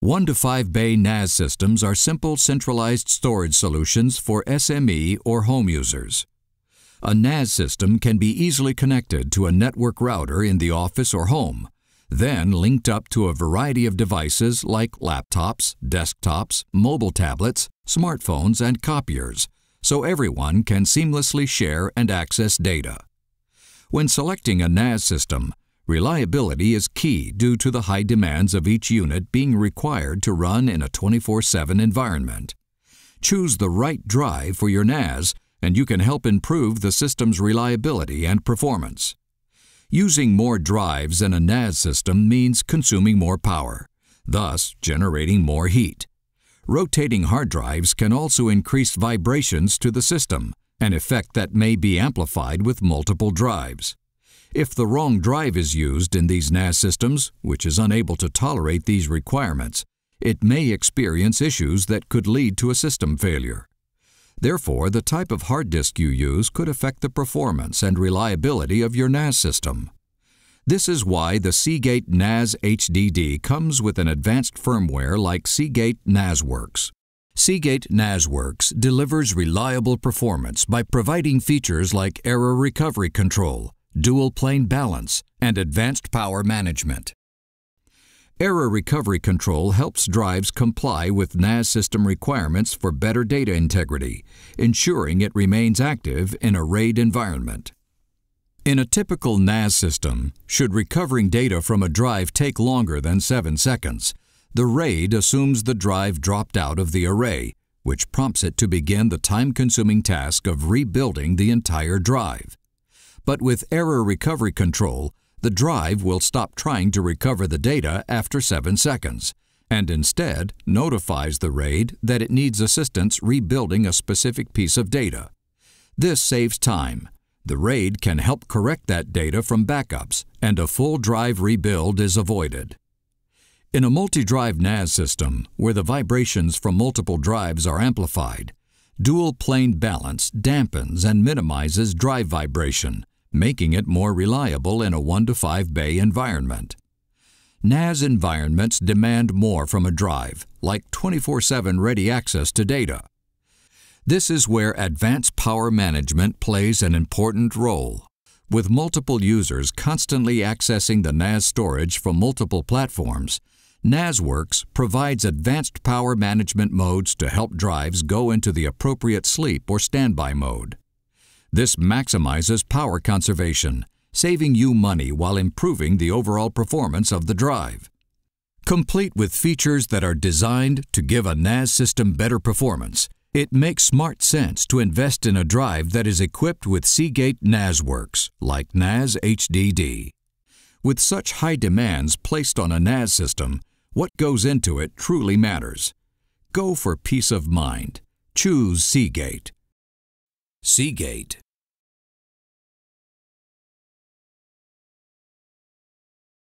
1 to 5 bay NAS systems are simple centralized storage solutions for SME or home users. A NAS system can be easily connected to a network router in the office or home, then linked up to a variety of devices like laptops, desktops, mobile tablets, smartphones, and copiers, so everyone can seamlessly share and access data. When selecting a NAS system, reliability is key due to the high demands of each unit being required to run in a 24/7 environment. Choose the right drive for your NAS, and you can help improve the system's reliability and performance. Using more drives in a NAS system means consuming more power, thus generating more heat. Rotating hard drives can also increase vibrations to the system, an effect that may be amplified with multiple drives. If the wrong drive is used in these NAS systems, which is unable to tolerate these requirements, it may experience issues that could lead to a system failure. Therefore, the type of hard disk you use could affect the performance and reliability of your NAS system. This is why the Seagate NAS HDD comes with an advanced firmware like Seagate NASWorks. Seagate NASWorks delivers reliable performance by providing features like error recovery control, dual plane balance, and advanced power management. Error recovery control helps drives comply with NAS system requirements for better data integrity, ensuring it remains active in a RAID environment. In a typical NAS system, should recovering data from a drive take longer than 7 seconds, the RAID assumes the drive dropped out of the array, which prompts it to begin the time-consuming task of rebuilding the entire drive. But with error recovery control, the drive will stop trying to recover the data after 7 seconds and instead notifies the RAID that it needs assistance rebuilding a specific piece of data. This saves time. The RAID can help correct that data from backups, and a full drive rebuild is avoided. In a multi-drive NAS system, where the vibrations from multiple drives are amplified, dual plane balance dampens and minimizes drive vibration, making it more reliable in a 1 to 5 bay environment. NAS environments demand more from a drive, like 24/7 ready access to data. This is where advanced power management plays an important role. With multiple users constantly accessing the NAS storage from multiple platforms, NASWorks provides advanced power management modes to help drives go into the appropriate sleep or standby mode. This maximizes power conservation, saving you money while improving the overall performance of the drive. Complete with features that are designed to give a NAS system better performance, it makes smart sense to invest in a drive that is equipped with Seagate NASWorks, like NAS HDD. With such high demands placed on a NAS system, what goes into it truly matters. Go for peace of mind. Choose Seagate. Seagate.